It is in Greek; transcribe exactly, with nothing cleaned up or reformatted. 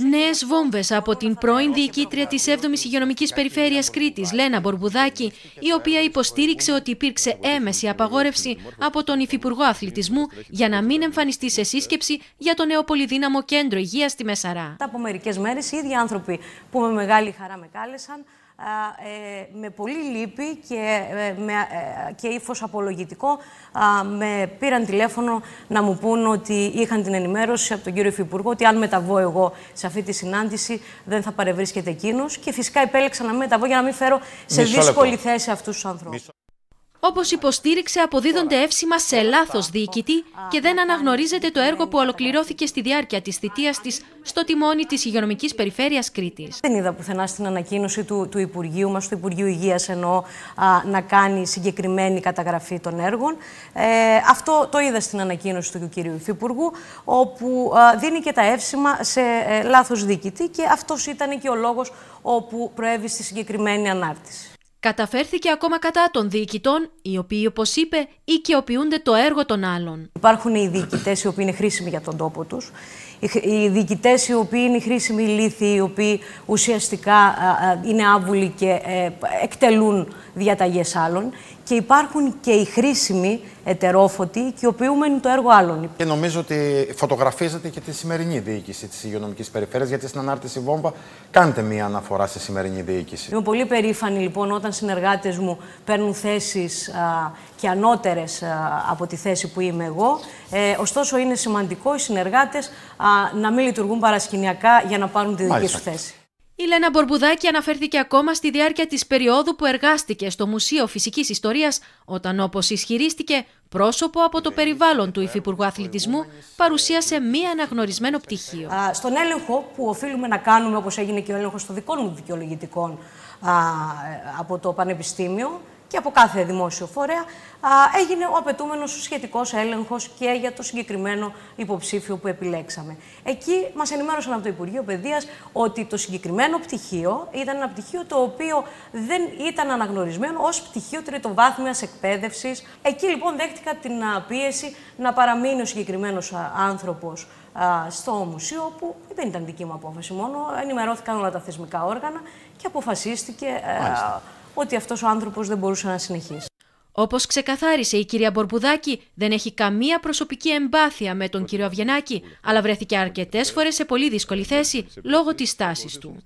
Νέες βόμβες από την πρώην διοικήτρια της έβδομης Υγειονομικής Περιφέρειας Κρήτης, Λένα Μπορμπουδάκη, η οποία υποστήριξε ότι υπήρξε έμεση απαγόρευση από τον Υφυπουργό Αθλητισμού για να μην εμφανιστεί σε σύσκεψη για το νέο πολυδύναμο κέντρο υγείας στη Μεσαρά. Από μερικές μέρες οι ίδιοι άνθρωποι που με μεγάλη χαρά με κάλεσαν, με πολύ λύπη και, με, και ύφος απολογητικό με πήραν τηλέφωνο να μου πούν ότι είχαν την ενημέρωση από τον κύριο Υφυπουργό ότι αν μεταβώ εγώ σε αυτή τη συνάντηση δεν θα παρευρίσκεται εκείνος, και φυσικά επέλεξα να μεταβώ για να μην φέρω σε δύσκολη θέση αυτούς τους ανθρώπους. Όπως υποστήριξε, αποδίδονται εύσημα σε λάθος διοικητή και δεν αναγνωρίζεται το έργο που ολοκληρώθηκε στη διάρκεια της θητείας της στο τιμόνι της Υγειονομικής Περιφέρειας Κρήτης. Δεν είδα πουθενά στην ανακοίνωση του, του Υπουργείου μας, του Υπουργείου Υγείας εννοώ, α, να κάνει συγκεκριμένη καταγραφή των έργων. Ε, αυτό το είδα στην ανακοίνωση του κυρίου Υφυπουργού, όπου α, δίνει και τα εύσημα σε ε, λάθος διοικητή, και αυτός ήταν και ο λόγος όπου προέβη στη συγκεκριμένη ανάρτηση. Καταφέρθηκε ακόμα κατά των διοικητών, οι οποίοι, όπως είπε, οικειοποιούνται το έργο των άλλων. Υπάρχουν οι διοικητές οι οποίοι είναι χρήσιμοι για τον τόπο τους, οι διοικητές οι οποίοι είναι χρήσιμοι λήθη, οι οποίοι ουσιαστικά είναι άβουλοι και εκτελούν διαταγές άλλων, και υπάρχουν και οι χρήσιμοι ετερόφωτοι, οικειοποιούμενοι το έργο άλλων. Και νομίζω ότι φωτογραφίζεται και τη σημερινή διοίκηση της Υγειονομικής Περιφέρειας, γιατί στην ανάρτηση βόμβα κάνετε μία αναφορά στη σημερινή διοίκηση. Είμαι πολύ περήφανη λοιπόν όταν συνεργάτες μου παίρνουν θέσεις α, και ανώτερες α, από τη θέση που είμαι εγώ. Ε, ωστόσο είναι σημαντικό οι συνεργάτες α, να μην λειτουργούν παρασκηνιακά για να πάρουν τη δική Μάλιστα. σου θέση. Η Λένα Μπορμπουδάκη αναφέρθηκε ακόμα στη διάρκεια της περίοδου που εργάστηκε στο Μουσείο Φυσικής Ιστορίας, όταν, όπως ισχυρίστηκε, πρόσωπο από το περιβάλλον του Υφυπουργού Αθλητισμού παρουσίασε μη αναγνωρισμένο πτυχίο. Α, στον έλεγχο που οφείλουμε να κάνουμε, όπως έγινε και ο έλεγχος των δικών μου δικαιολογητικών α, από το Πανεπιστήμιο και από κάθε δημόσιο φορέα, α, έγινε ο απαιτούμενος σχετικός έλεγχος και για το συγκεκριμένο υποψήφιο που επιλέξαμε. Εκεί μας ενημέρωσαν από το Υπουργείο Παιδείας ότι το συγκεκριμένο πτυχίο ήταν ένα πτυχίο το οποίο δεν ήταν αναγνωρισμένο ως πτυχίο τριτοβάθμιας εκπαίδευσης. Εκεί λοιπόν δέχτηκα την πίεση να παραμείνει ο συγκεκριμένος άνθρωπος στο μουσείο, που δεν ήταν δική μου απόφαση μόνο, ενημερώθηκαν όλα τα θεσμικά όργανα και αποφασίστηκε Μάλιστα. ότι αυτός ο άνθρωπος δεν μπορούσε να συνεχίσει. Όπως ξεκαθάρισε η κυρία Μπορμπουδάκη, δεν έχει καμία προσωπική εμπάθεια με τον κύριο Αυγενάκη, αλλά βρέθηκε αρκετές φορές σε πολύ δύσκολη θέση λόγω της στάσης του.